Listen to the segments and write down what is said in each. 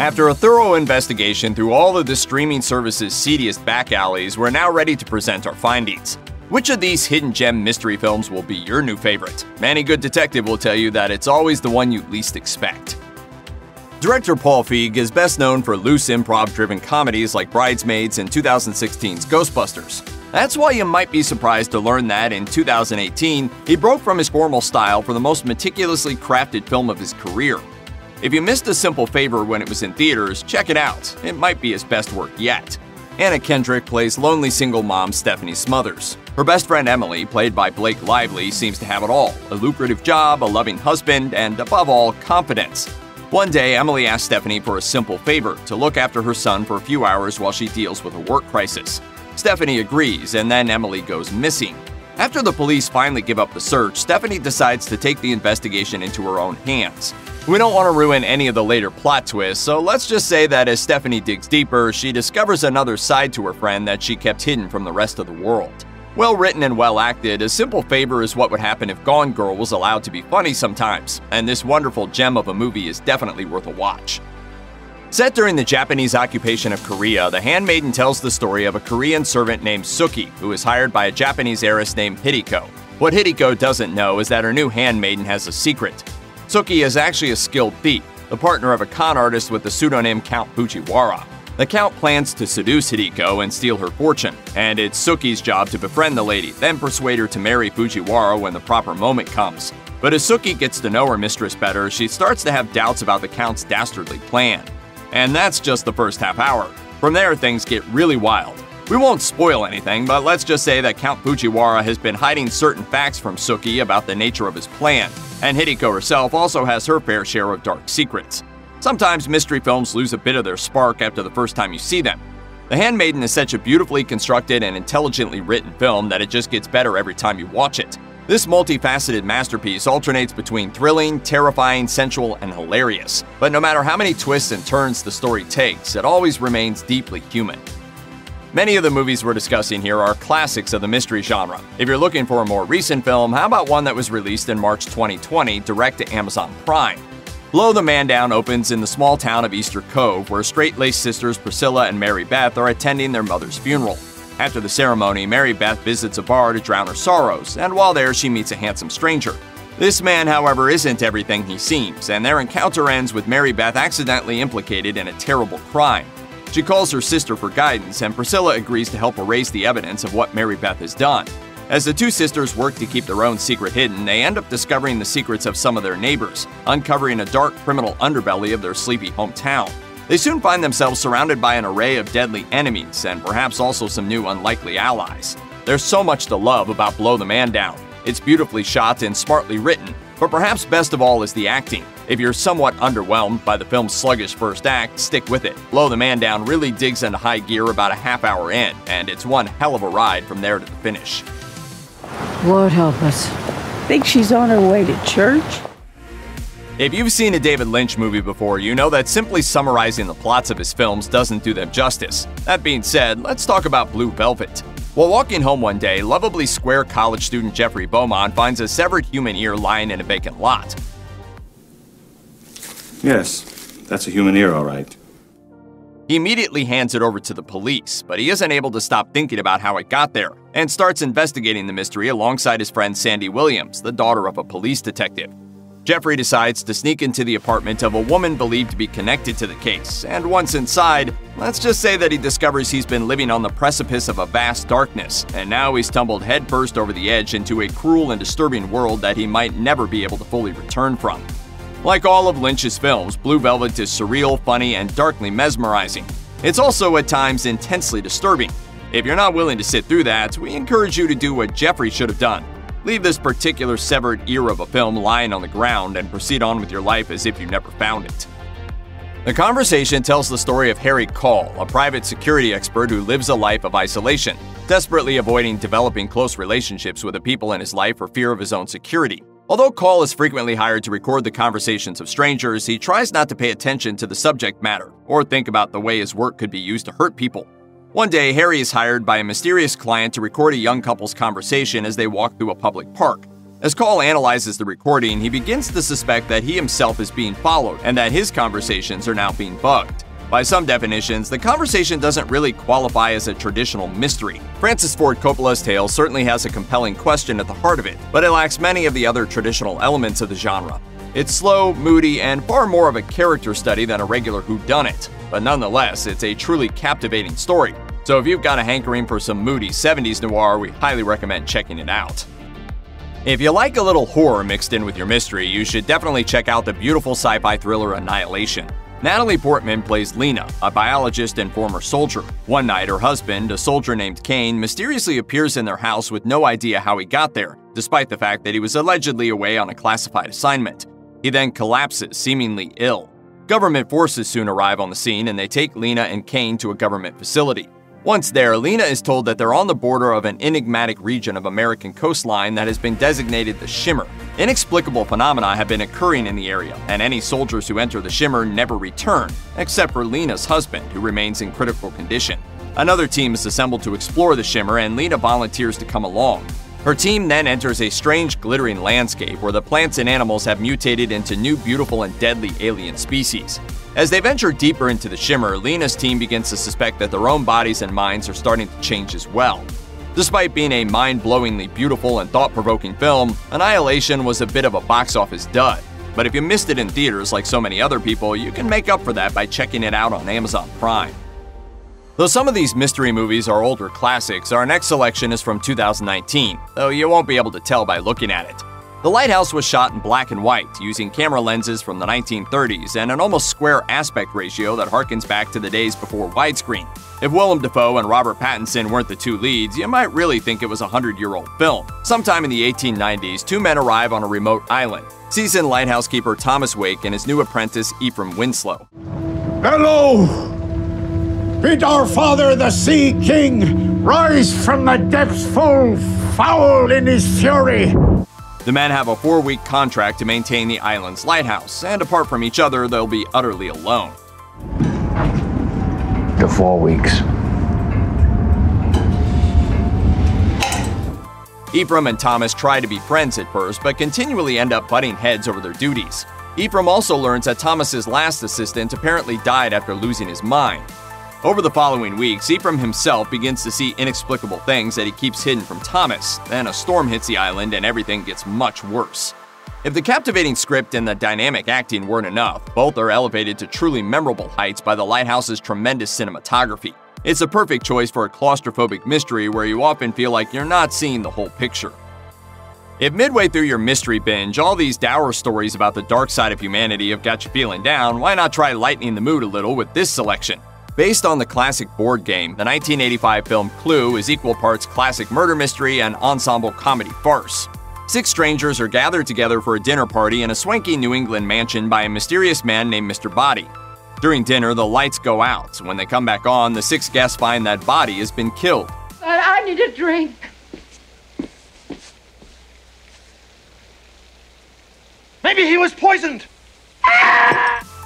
After a thorough investigation through all of the streaming service's seediest back alleys, we're now ready to present our findings. Which of these hidden gem mystery films will be your new favorite? Any good detective will tell you that it's always the one you least expect. Director Paul Feig is best known for loose improv-driven comedies like Bridesmaids and 2016's Ghostbusters. That's why you might be surprised to learn that in 2018, he broke from his formal style for the most meticulously crafted film of his career. If you missed A Simple Favor when it was in theaters, check it out. It might be his best work yet. Anna Kendrick plays lonely single mom Stephanie Smothers. Her best friend Emily, played by Blake Lively, seems to have it all – a lucrative job, a loving husband, and above all, confidence. One day, Emily asks Stephanie for a simple favor – to look after her son for a few hours while she deals with a work crisis. Stephanie agrees, and then Emily goes missing. After the police finally give up the search, Stephanie decides to take the investigation into her own hands. We don't want to ruin any of the later plot twists, so let's just say that as Stephanie digs deeper, she discovers another side to her friend that she kept hidden from the rest of the world. Well written and well acted, A Simple Favor is what would happen if Gone Girl was allowed to be funny sometimes, and this wonderful gem of a movie is definitely worth a watch. Set during the Japanese occupation of Korea, The Handmaiden tells the story of a Korean servant named Sookie, who is hired by a Japanese heiress named Hideko. What Hideko doesn't know is that her new handmaiden has a secret. Sookie is actually a skilled thief, the partner of a con artist with the pseudonym Count Fujiwara. The Count plans to seduce Hideko and steal her fortune, and it's Sookie's job to befriend the lady, then persuade her to marry Fujiwara when the proper moment comes. But as Sookie gets to know her mistress better, she starts to have doubts about the Count's dastardly plan. And that's just the first half hour. From there, things get really wild. We won't spoil anything, but let's just say that Count Fujiwara has been hiding certain facts from Sookie about the nature of his plan, and Hideko herself also has her fair share of dark secrets. Sometimes mystery films lose a bit of their spark after the first time you see them. The Handmaiden is such a beautifully constructed and intelligently written film that it just gets better every time you watch it. This multifaceted masterpiece alternates between thrilling, terrifying, sensual, and hilarious. But no matter how many twists and turns the story takes, it always remains deeply human. Many of the movies we're discussing here are classics of the mystery genre. If you're looking for a more recent film, how about one that was released in March 2020 direct to Amazon Prime? Blow the Man Down opens in the small town of Easter Cove, where straight-laced sisters Priscilla and Mary Beth are attending their mother's funeral. After the ceremony, Mary Beth visits a bar to drown her sorrows, and while there, she meets a handsome stranger. This man, however, isn't everything he seems, and their encounter ends with Mary Beth accidentally implicated in a terrible crime. She calls her sister for guidance, and Priscilla agrees to help erase the evidence of what Mary Beth has done. As the two sisters work to keep their own secret hidden, they end up discovering the secrets of some of their neighbors, uncovering a dark criminal underbelly of their sleepy hometown. They soon find themselves surrounded by an array of deadly enemies and perhaps also some new unlikely allies. There's so much to love about Blow the Man Down. It's beautifully shot and smartly written, but perhaps best of all is the acting. If you're somewhat underwhelmed by the film's sluggish first act, stick with it. Blow the Man Down really digs into high gear about a half hour in, and it's one hell of a ride from there to the finish. Lord help us. Think she's on her way to church? If you've seen a David Lynch movie before, you know that simply summarizing the plots of his films doesn't do them justice. That being said, let's talk about Blue Velvet. While walking home one day, lovably square college student Jeffrey Beaumont finds a severed human ear lying in a vacant lot. Yes, that's a human ear, all right. He immediately hands it over to the police, but he isn't able to stop thinking about how it got there, and starts investigating the mystery alongside his friend Sandy Williams, the daughter of a police detective. Jeffrey decides to sneak into the apartment of a woman believed to be connected to the case, and once inside, let's just say that he discovers he's been living on the precipice of a vast darkness, and now he's tumbled headfirst over the edge into a cruel and disturbing world that he might never be able to fully return from. Like all of Lynch's films, Blue Velvet is surreal, funny, and darkly mesmerizing. It's also at times intensely disturbing. If you're not willing to sit through that, we encourage you to do what Jeffrey should have done. Leave this particular severed ear of a film lying on the ground and proceed on with your life as if you never found it. The Conversation tells the story of Harry Call, a private security expert who lives a life of isolation, desperately avoiding developing close relationships with the people in his life for fear of his own security. Although Call is frequently hired to record the conversations of strangers, he tries not to pay attention to the subject matter or think about the way his work could be used to hurt people. One day, Harry is hired by a mysterious client to record a young couple's conversation as they walk through a public park. As Call analyzes the recording, he begins to suspect that he himself is being followed and that his conversations are now being bugged. By some definitions, The Conversation doesn't really qualify as a traditional mystery. Francis Ford Coppola's tale certainly has a compelling question at the heart of it, but it lacks many of the other traditional elements of the genre. It's slow, moody, and far more of a character study than a regular whodunit, but nonetheless, it's a truly captivating story. So if you've got a hankering for some moody 70s noir, we highly recommend checking it out. If you like a little horror mixed in with your mystery, you should definitely check out the beautiful sci-fi thriller Annihilation. Natalie Portman plays Lena, a biologist and former soldier. One night, her husband, a soldier named Kane, mysteriously appears in their house with no idea how he got there, despite the fact that he was allegedly away on a classified assignment. He then collapses, seemingly ill. Government forces soon arrive on the scene, and they take Lena and Kane to a government facility. Once there, Lena is told that they're on the border of an enigmatic region of American coastline that has been designated the Shimmer. Inexplicable phenomena have been occurring in the area, and any soldiers who enter the Shimmer never return, except for Lena's husband, who remains in critical condition. Another team is assembled to explore the Shimmer, and Lena volunteers to come along. Her team then enters a strange, glittering landscape where the plants and animals have mutated into new, beautiful, and deadly alien species. As they venture deeper into the Shimmer, Lena's team begins to suspect that their own bodies and minds are starting to change as well. Despite being a mind-blowingly beautiful and thought-provoking film, Annihilation was a bit of a box office dud. But if you missed it in theaters like so many other people, you can make up for that by checking it out on Amazon Prime. Though some of these mystery movies are older classics, our next selection is from 2019, though you won't be able to tell by looking at it. The Lighthouse was shot in black and white, using camera lenses from the 1930s and an almost square aspect ratio that harkens back to the days before widescreen. If Willem Dafoe and Robert Pattinson weren't the two leads, you might really think it was a 100-year-old film. Sometime in the 1890s, two men arrive on a remote island, seasoned lighthouse keeper Thomas Wake and his new apprentice Ephraim Winslow. Hello! Bid our father, the Sea King, rise from the depths full, foul in his fury! The men have a 4-week contract to maintain the island's lighthouse, and apart from each other, they'll be utterly alone. The 4 weeks. Ephraim and Thomas try to be friends at first, but continually end up butting heads over their duties. Ephraim also learns that Thomas's last assistant apparently died after losing his mind. Over the following weeks, Ephraim himself begins to see inexplicable things that he keeps hidden from Thomas. Then a storm hits the island and everything gets much worse. If the captivating script and the dynamic acting weren't enough, both are elevated to truly memorable heights by the Lighthouse's tremendous cinematography. It's a perfect choice for a claustrophobic mystery where you often feel like you're not seeing the whole picture. If midway through your mystery binge, all these dour stories about the dark side of humanity have got you feeling down, why not try lightening the mood a little with this selection? Based on the classic board game, the 1985 film Clue is equal parts classic murder mystery and ensemble comedy farce. 6 strangers are gathered together for a dinner party in a swanky New England mansion by a mysterious man named Mr. Body. During dinner, the lights go out. When they come back on, the 6 guests find that Body has been killed. I need a drink. Maybe he was poisoned.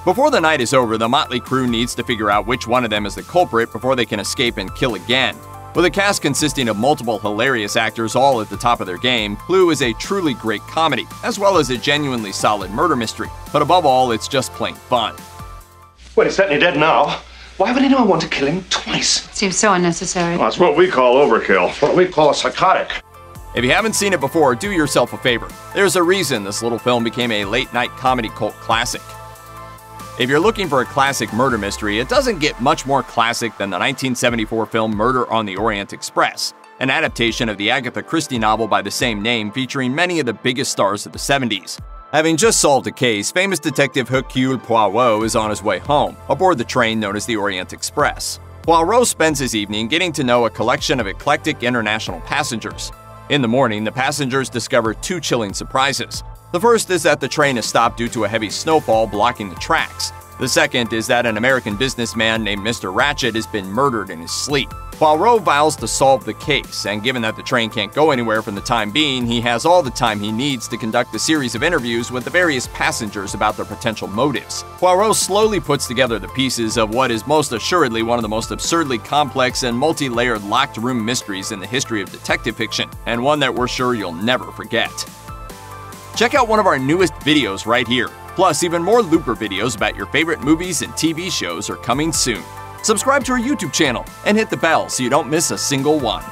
Before the night is over, the motley crew needs to figure out which one of them is the culprit before they can escape and kill again. With a cast consisting of multiple hilarious actors all at the top of their game, Clue is a truly great comedy, as well as a genuinely solid murder mystery. But above all, it's just plain fun. Well, he's certainly dead now. Why would anyone want to kill him twice? Seems so unnecessary. Well, it's what we call overkill. It's what we call psychotic. If you haven't seen it before, do yourself a favor. There's a reason this little film became a late-night comedy cult classic. If you're looking for a classic murder mystery, it doesn't get much more classic than the 1974 film Murder on the Orient Express, an adaptation of the Agatha Christie novel by the same name featuring many of the biggest stars of the 70s. Having just solved a case, famous detective Hercule Poirot is on his way home, aboard the train known as the Orient Express. Poirot spends his evening getting to know a collection of eclectic international passengers. In the morning, the passengers discover 2 chilling surprises. The first is that the train is stopped due to a heavy snowfall blocking the tracks. The second is that an American businessman named Mr. Ratchet has been murdered in his sleep. Poirot vows to solve the case, and given that the train can't go anywhere for the time being, he has all the time he needs to conduct a series of interviews with the various passengers about their potential motives. Poirot slowly puts together the pieces of what is most assuredly one of the most absurdly complex and multi-layered locked room mysteries in the history of detective fiction, and one that we're sure you'll never forget. Check out one of our newest videos right here. Plus, even more Looper videos about your favorite movies and TV shows are coming soon. Subscribe to our YouTube channel and hit the bell so you don't miss a single one.